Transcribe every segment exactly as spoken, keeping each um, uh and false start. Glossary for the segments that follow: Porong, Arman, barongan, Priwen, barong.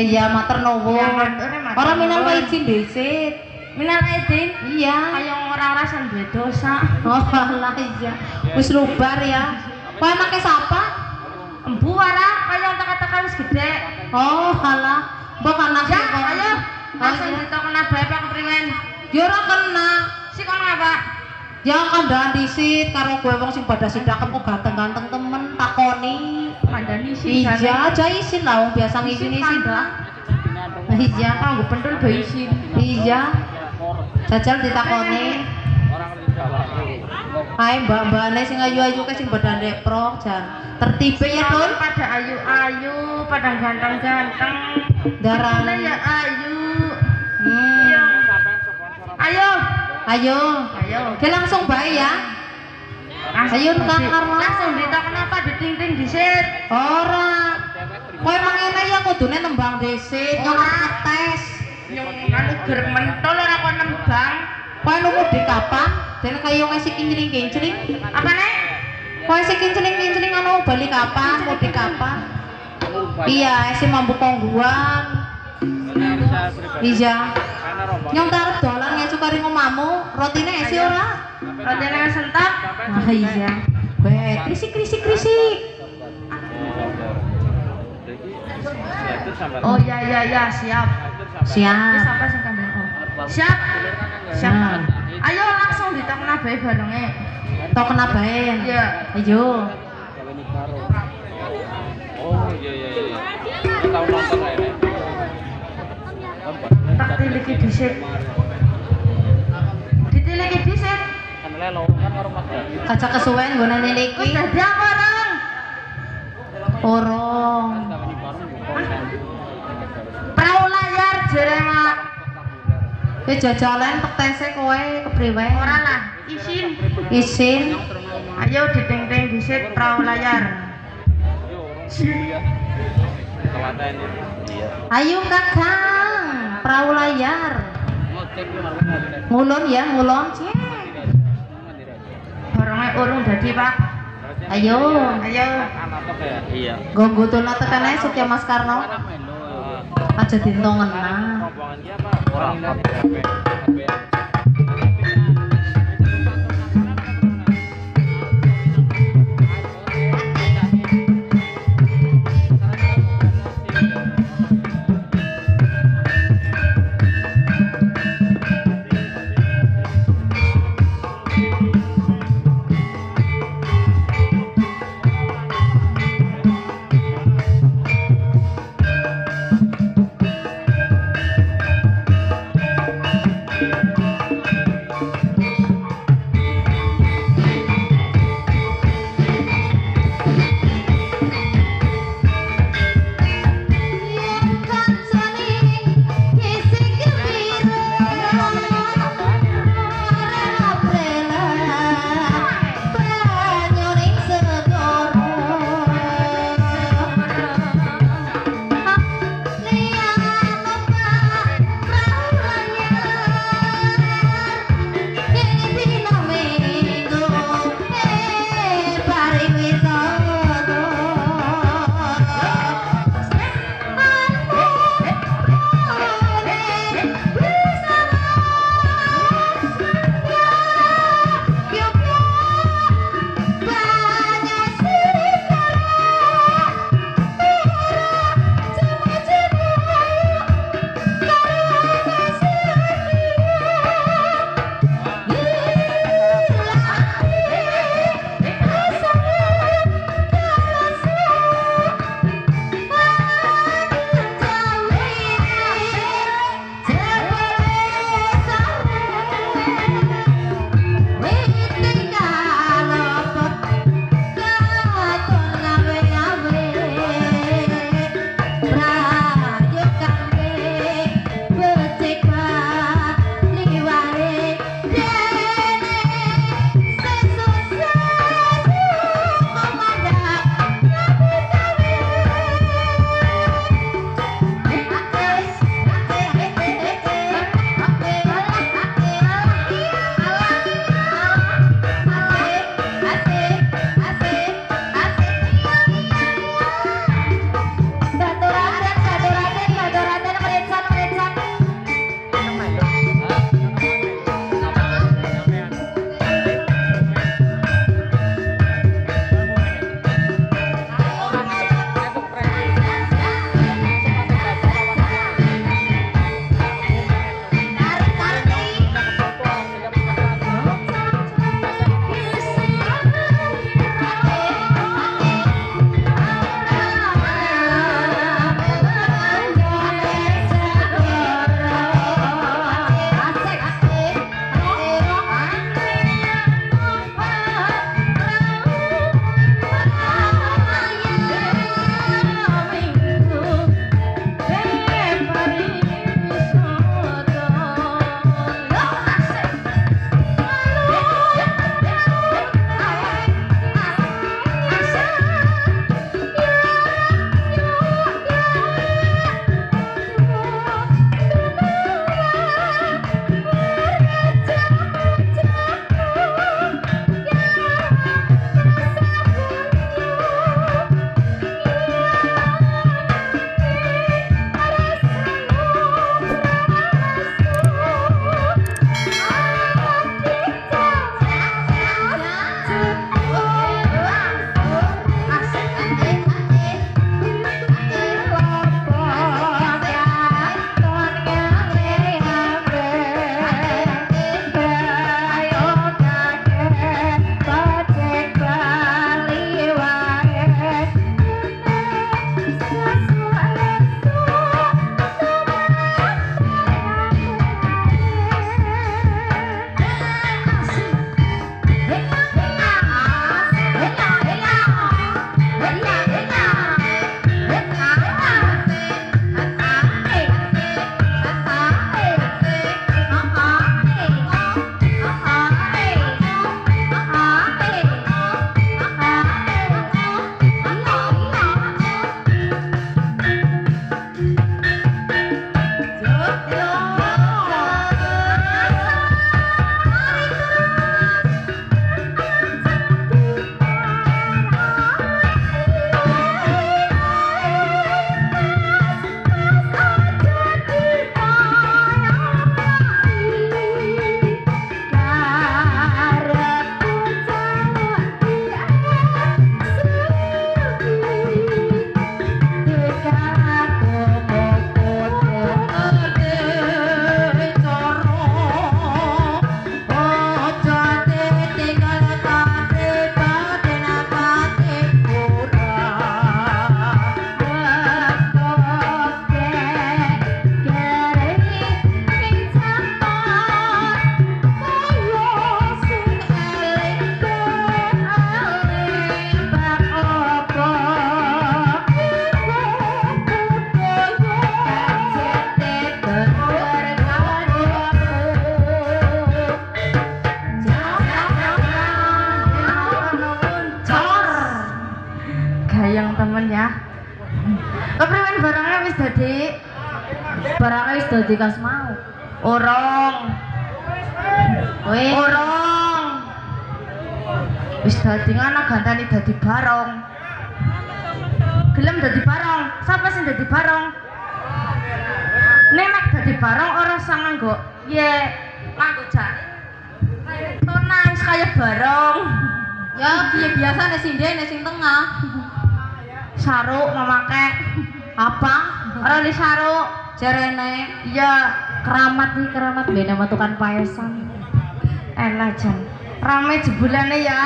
Iya, matur nuwun. Ora minal izin dhisik. Minal izin? Iya. Kaya ora-ora sen duwe dosa. Oh, lah iya. Wis lubar ya. Kowe make sapa? Embu ora, kaya teka-teka wis gedhe. Oh, halah. Mbok ana sing kok. Ayo, langsung ditokna bae Pak Priwen. Ya ora kena. Sik kon apa? Ya kandhan disit karo kowe wong sing padha sidakep kok ganteng-ganteng temen takoni. Pandani sih. Iya, aja isin lah wong biasa ngisi isin, Mbak. Iya, kanggo pentul do isin. Iya. Jajal ditakoni. Hai mbak-mbakne sing ayu-ayu ke sing badan repro jan. Tertipe ya, Tun. Pada ayu-ayu, pada ganteng-ganteng. Darane ya ayu. Iya. Ayo. Ayo. Ayo. Oke langsung bae ya. Ayo kang Arman langsung ditakoni apa diting-ting dhisik. Ora. Kowe mangene ya kudune nembang dhisik, yo ngetes. Yo anu ger mentol ora kon nembang. Kowe nemu di kapan? Dene kaya wong sing kincling-kincling. Apa nek? Kowe sing kincling-kincling anu bali kapan? Mau di kapan? Iya, sing mambu kongguan. Iya. Nyong tarep dolan ngecu karo omamu, rotine esi ora? Rodene sentap. Ah iya. Weh, krisik krisik krisik. Oh ya ya ya, siap. Siap. Siap. Siap. Ayo langsung ditokna bae barenge. Tokna bae. Iya. Ayo. Oh iya iya iya. Tahu nonton ae nek. Tak tiliki dhisik. Ditiliki dhisik. Kan lelongan karo makan. Kaca kesuwen gonane niki. Wis dadi apa, Rong? Porong. Prau layar jeremak. Kowe jajalan pektese kowe kepriwe? Ora lah, isin. Isin. Ayo diteng-teng dhisik prau layar. Ayo Kakang, prau layar. Ngulon ya, ngulon. Barangnya urung dadi, Pak. Ayo, ayo. Iya. Gonggotona tekan ae Setya Mas Karno. Aja dintongen nah. Thank you. barangnya jadi barangnya jadi kas mau orang orang wis dadi ana gantane dadi barong gelem dadi barong sapa sing dadi barong nenek dadi barong ora sang nganggo ye nganggo jak tunang kaya barong ya biasa nek sing ndene sing tengah saruk memakai apa ora li saruk jarene iya keramat iki keramat dene matukan paesan enak jan rame jebulane ya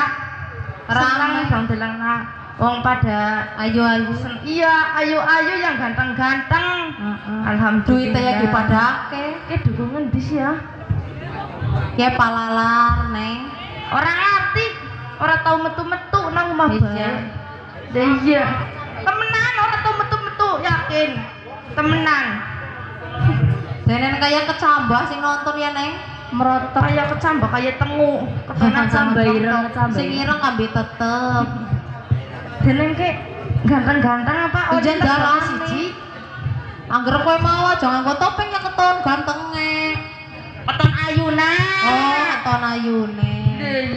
rame bang delang nak wong pada ayu-ayu iya ayu-ayu yang ganteng-ganteng uh, uh, alhamdulillah ya dipadake ke dukungan dis ya ya palalar neng orang ngerti orang tahu metu-metu nang omah bae iya temenan orang tahu metu-metu yakin temenan denen kayak kecambah sing nonton ya neng merotok kayak kecambah kayak tengu ketenan cambah ireng sing ireng ambe tetep jeneng ki ganteng-ganteng apa ujen dalan siji anggere kowe mau aja nganggo topeng ya keton gantenge keton ayune oh keton ayune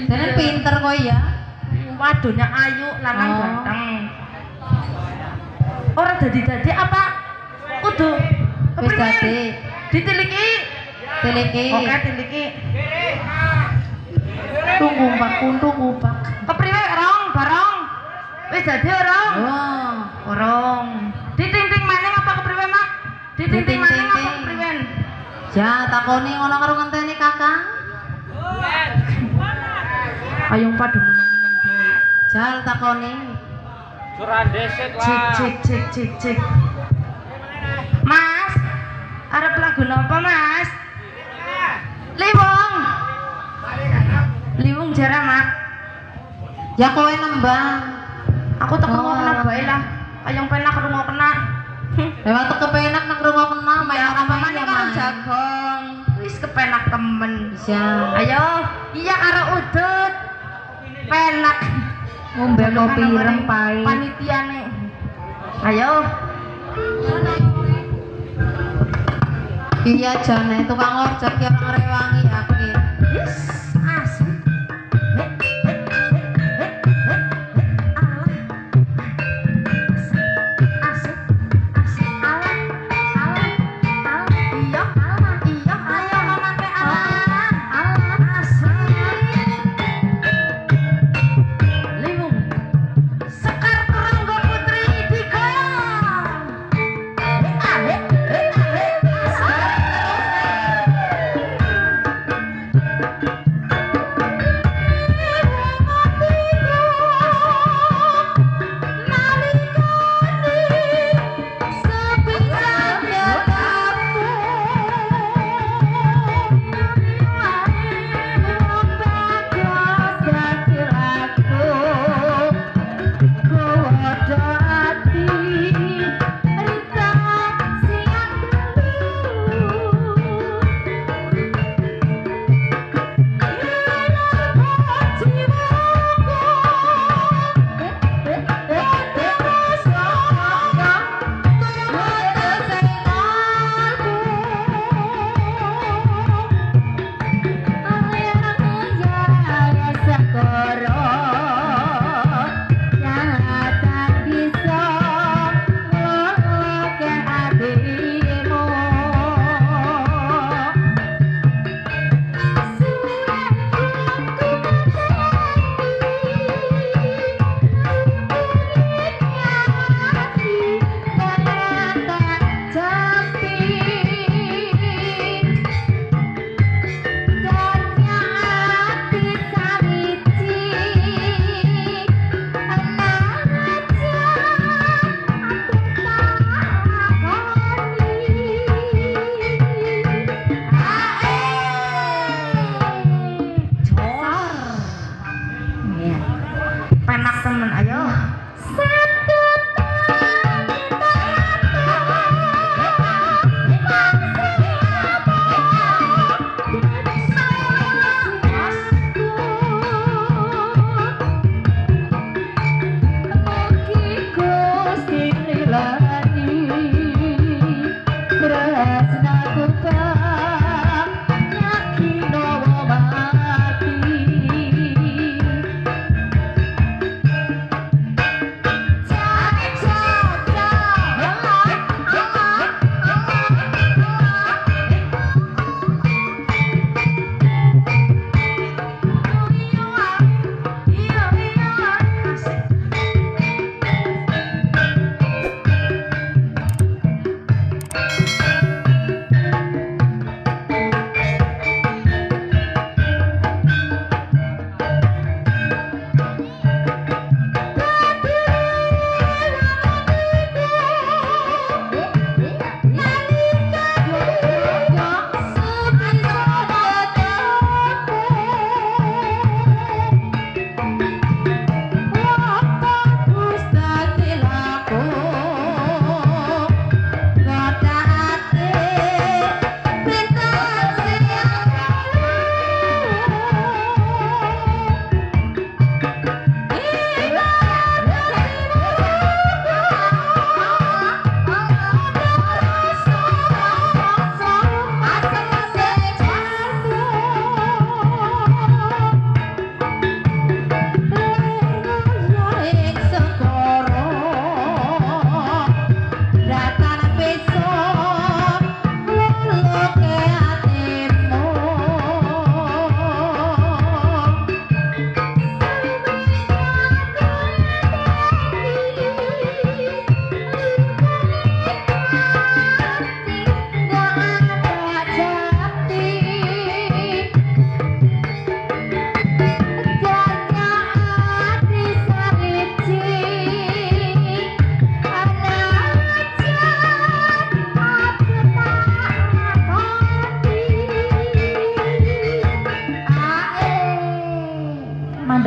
jeneng pinter kowe ya waduhnya ayu lanang oh. Ganteng ora dadi-dadi apa kudu wis dadi diteliki Teleki. Oke, teleki. Tunggu pak, tunggu pak. Kepriwe rong, barong. Wis dadi rong. Oh, rong. Ditinting maning apa kepriwe, Mak? Ditinting maning apa kepriwen? Ya, takoni ngono karo ngenteni, Kakang. Ayo padha meneng-meneng dhewe. Jal takoni. Surandeset lah. Cik cik cik cik. Mas, arep lagu napa, Mas? Liwung liwung jarang mak ya kowe nembang aku tak oh. Ngomong kena baik lah kayang penak rungo kena lewat tuh kepenak nak rungo kena main ya, apa mana kan jagong wis kepenak temen ya. Ayo iya arah udut penak ngombe kopi ireng pahit panitia nih ayo iya jane tukang ojek yang ngrewangi yakin yes asik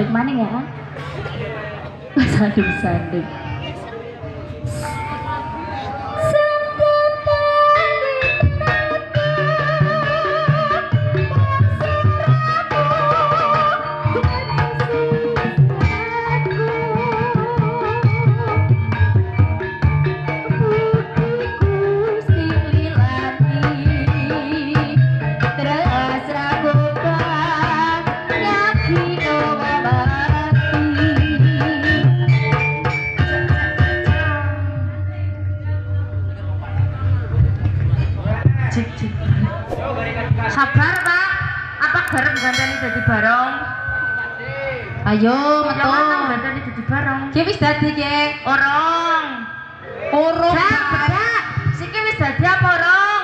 sandek maning ya. Sandek sandek. Sabar Pak, apa bareng gandani jadi barong? Ayo metu. Yang gandani jadi barong. Ki wis dadi ki orong. Orong. Dak, siki wis dadi apa orong?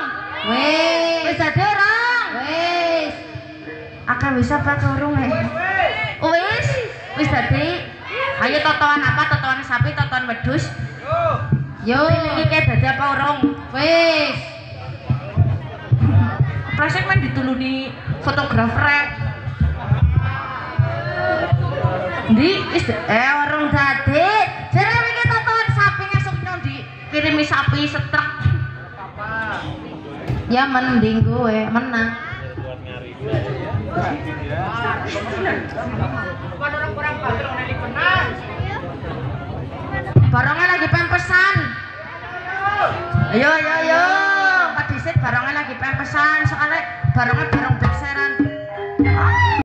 Wis. Wis dadi orong. Wis. Akan wis apa turung he? Wis. Wis dadi. Ayo totoan apa? Totoan sapi, totoan wedhus. Yo. Yo iki ki dadi apa orong? Wis. Prasek men dituluni fotografer. Ndi is eh warung dadi. Jare iki totoan sapi ngesuk nang dikirimi sapi setrek. Ya mending gue menang. Barongnya lagi pempesan. Ayo ayo ayo. Barongan lagi pengen pesan soalnya barongnya